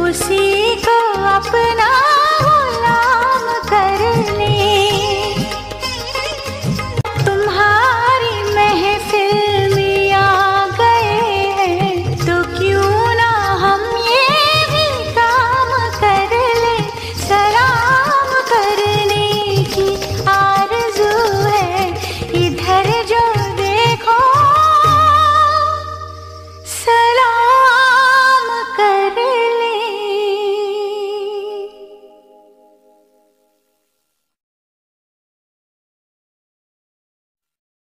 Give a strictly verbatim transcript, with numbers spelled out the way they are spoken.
उसी को अपना।